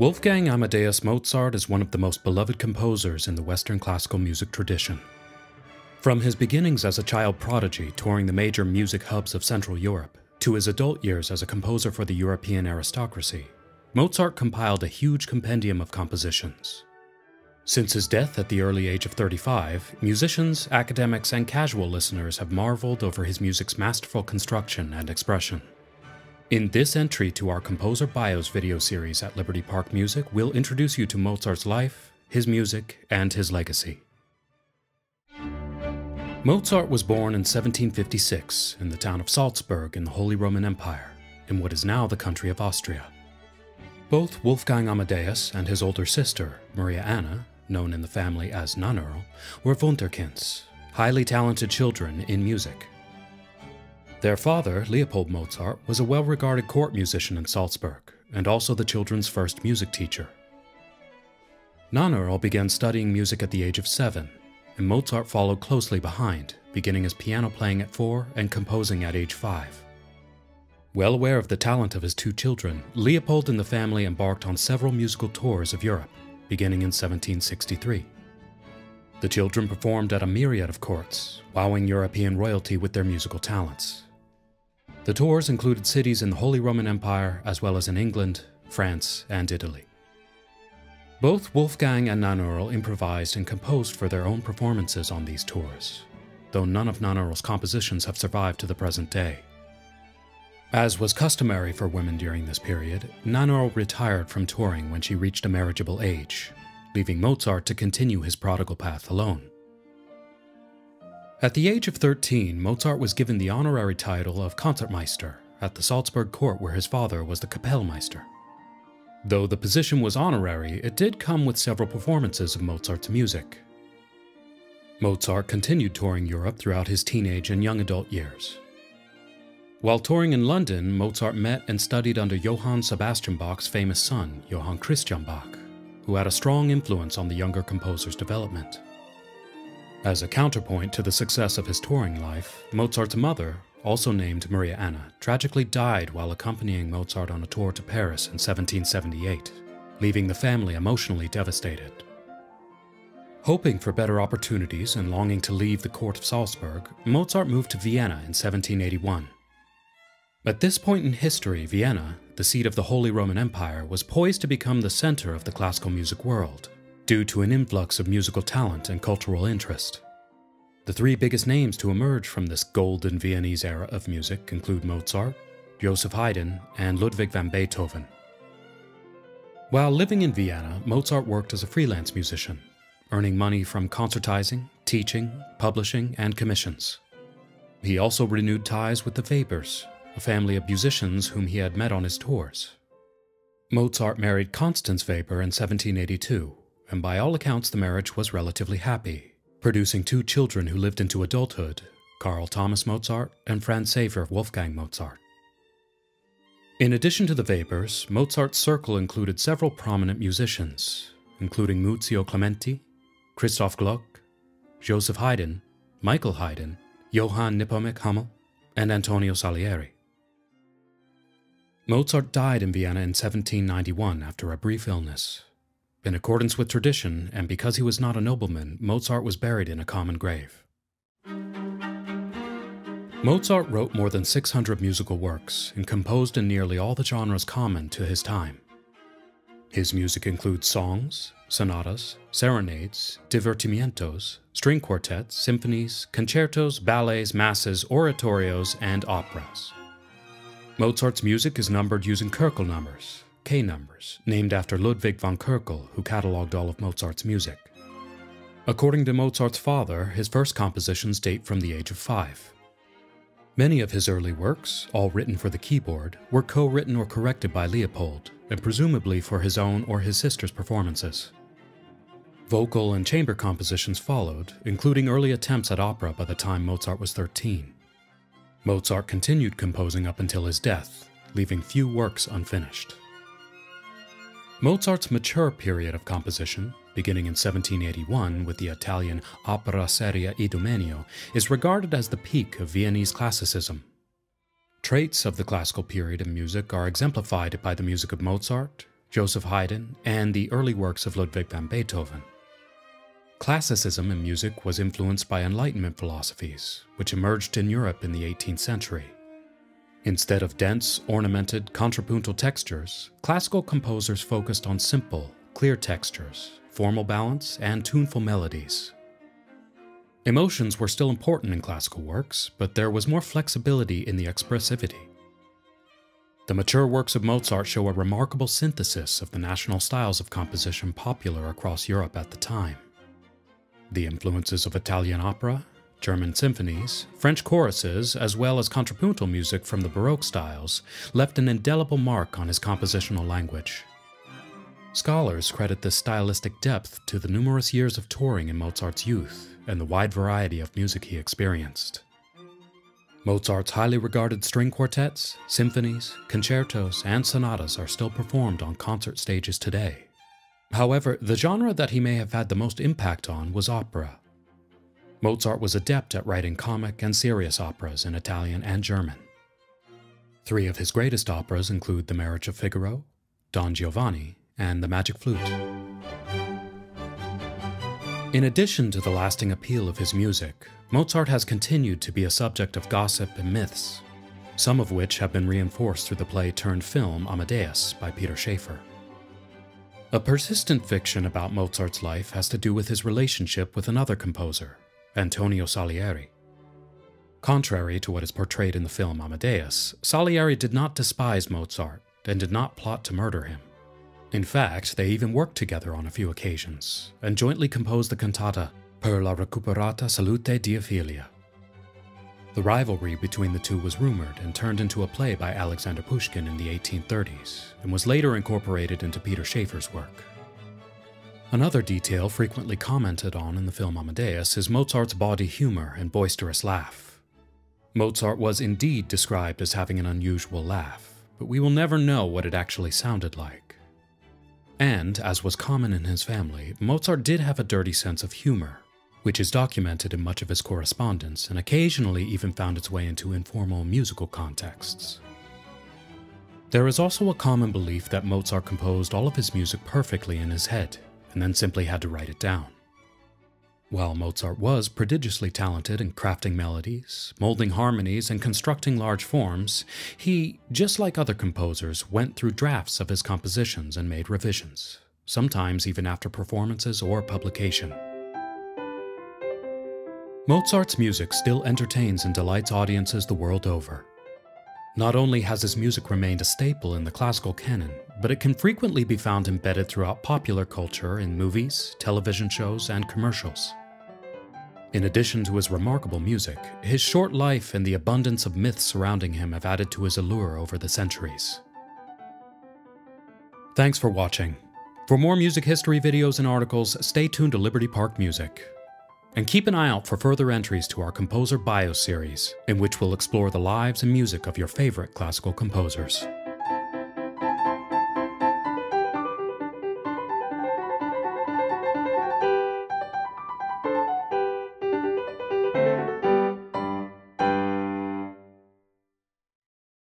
Wolfgang Amadeus Mozart is one of the most beloved composers in the Western classical music tradition. From his beginnings as a child prodigy touring the major music hubs of Central Europe, to his adult years as a composer for the European aristocracy, Mozart compiled a huge compendium of compositions. Since his death at the early age of 35, musicians, academics, and casual listeners have marveled over his music's masterful construction and expression. In this entry to our Composer Bios video series at Liberty Park Music, we'll introduce you to Mozart's life, his music, and his legacy. Mozart was born in 1756 in the town of Salzburg in the Holy Roman Empire, in what is now the country of Austria. Both Wolfgang Amadeus and his older sister, Maria Anna, known in the family as Nannerl, were Wunderkinds, highly talented children in music. Their father, Leopold Mozart, was a well-regarded court musician in Salzburg, and also the children's first music teacher. Nannerl began studying music at the age of 7, and Mozart followed closely behind, beginning his piano playing at 4 and composing at age 5. Well aware of the talent of his two children, Leopold and the family embarked on several musical tours of Europe, beginning in 1763. The children performed at a myriad of courts, wowing European royalty with their musical talents. The tours included cities in the Holy Roman Empire, as well as in England, France, and Italy. Both Wolfgang and Nannerl improvised and composed for their own performances on these tours, though none of Nannerl's compositions have survived to the present day. As was customary for women during this period, Nannerl retired from touring when she reached a marriageable age, leaving Mozart to continue his prodigal path alone. At the age of 13, Mozart was given the honorary title of Konzertmeister at the Salzburg court where his father was the Kapellmeister. Though the position was honorary, it did come with several performances of Mozart's music. Mozart continued touring Europe throughout his teenage and young adult years. While touring in London, Mozart met and studied under Johann Sebastian Bach's famous son, Johann Christian Bach, who had a strong influence on the younger composer's development. As a counterpoint to the success of his touring life, Mozart's mother, also named Maria Anna, tragically died while accompanying Mozart on a tour to Paris in 1778, leaving the family emotionally devastated. Hoping for better opportunities and longing to leave the court of Salzburg, Mozart moved to Vienna in 1781. At this point in history, Vienna, the seat of the Holy Roman Empire, was poised to become the center of the classical music world, due to an influx of musical talent and cultural interest. The three biggest names to emerge from this golden Viennese era of music include Mozart, Joseph Haydn, and Ludwig van Beethoven. While living in Vienna, Mozart worked as a freelance musician, earning money from concertizing, teaching, publishing, and commissions. He also renewed ties with the Webers, a family of musicians whom he had met on his tours. Mozart married Constanze Weber in 1782, and by all accounts the marriage was relatively happy, producing two children who lived into adulthood, Karl Thomas Mozart and Franz Xaver Wolfgang Mozart. In addition to the Webers, Mozart's circle included several prominent musicians, including Muzio Clementi, Christoph Gluck, Joseph Haydn, Michael Haydn, Johann Nepomuk Hummel, and Antonio Salieri. Mozart died in Vienna in 1791 after a brief illness. In accordance with tradition, and because he was not a nobleman, Mozart was buried in a common grave. Mozart wrote more than 600 musical works and composed in nearly all the genres common to his time. His music includes songs, sonatas, serenades, divertimientos, string quartets, symphonies, concertos, ballets, masses, oratorios, and operas. Mozart's music is numbered using Köchel numbers, K numbers, named after Ludwig van Köchel, who catalogued all of Mozart's music. According to Mozart's father, his first compositions date from the age of 5. Many of his early works, all written for the keyboard, were co-written or corrected by Leopold, and presumably for his own or his sister's performances. Vocal and chamber compositions followed, including early attempts at opera by the time Mozart was 13. Mozart continued composing up until his death, leaving few works unfinished. Mozart's mature period of composition, beginning in 1781 with the Italian opera seria Idomeneo, is regarded as the peak of Viennese classicism. Traits of the classical period in music are exemplified by the music of Mozart, Joseph Haydn, and the early works of Ludwig van Beethoven. Classicism in music was influenced by Enlightenment philosophies, which emerged in Europe in the 18th century. Instead of dense, ornamented, contrapuntal textures, classical composers focused on simple, clear textures, formal balance, and tuneful melodies. Emotions were still important in classical works, but there was more flexibility in the expressivity. The mature works of Mozart show a remarkable synthesis of the national styles of composition popular across Europe at the time. The influences of Italian opera, German symphonies, French choruses, as well as contrapuntal music from the Baroque styles left an indelible mark on his compositional language. Scholars credit this stylistic depth to the numerous years of touring in Mozart's youth and the wide variety of music he experienced. Mozart's highly regarded string quartets, symphonies, concertos, and sonatas are still performed on concert stages today. However, the genre that he may have had the most impact on was opera. Mozart was adept at writing comic and serious operas in Italian and German. Three of his greatest operas include The Marriage of Figaro, Don Giovanni, and The Magic Flute. In addition to the lasting appeal of his music, Mozart has continued to be a subject of gossip and myths, some of which have been reinforced through the play-turned-film Amadeus by Peter Shaffer. A persistent fiction about Mozart's life has to do with his relationship with another composer, Antonio Salieri. Contrary to what is portrayed in the film Amadeus, Salieri did not despise Mozart and did not plot to murder him. In fact, they even worked together on a few occasions and jointly composed the cantata Per la recuperata salute di Ofelia. The rivalry between the two was rumored and turned into a play by Alexander Pushkin in the 1830s, and was later incorporated into Peter Shaffer's work. Another detail frequently commented on in the film Amadeus is Mozart's bawdy humor and boisterous laugh. Mozart was indeed described as having an unusual laugh, but we will never know what it actually sounded like. And, as was common in his family, Mozart did have a dirty sense of humor, which is documented in much of his correspondence and occasionally even found its way into informal musical contexts. There is also a common belief that Mozart composed all of his music perfectly in his head, and then simply had to write it down. While Mozart was prodigiously talented in crafting melodies, molding harmonies, and constructing large forms, he, just like other composers, went through drafts of his compositions and made revisions, sometimes even after performances or publication. Mozart's music still entertains and delights audiences the world over. Not only has his music remained a staple in the classical canon, but it can frequently be found embedded throughout popular culture in movies, television shows, and commercials. In addition to his remarkable music, his short life and the abundance of myths surrounding him have added to his allure over the centuries. Thanks for watching. For more music history videos and articles, stay tuned to Liberty Park Music. And keep an eye out for further entries to our Composer Bio series, in which we'll explore the lives and music of your favorite classical composers.